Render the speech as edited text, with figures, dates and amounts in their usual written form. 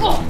Ah!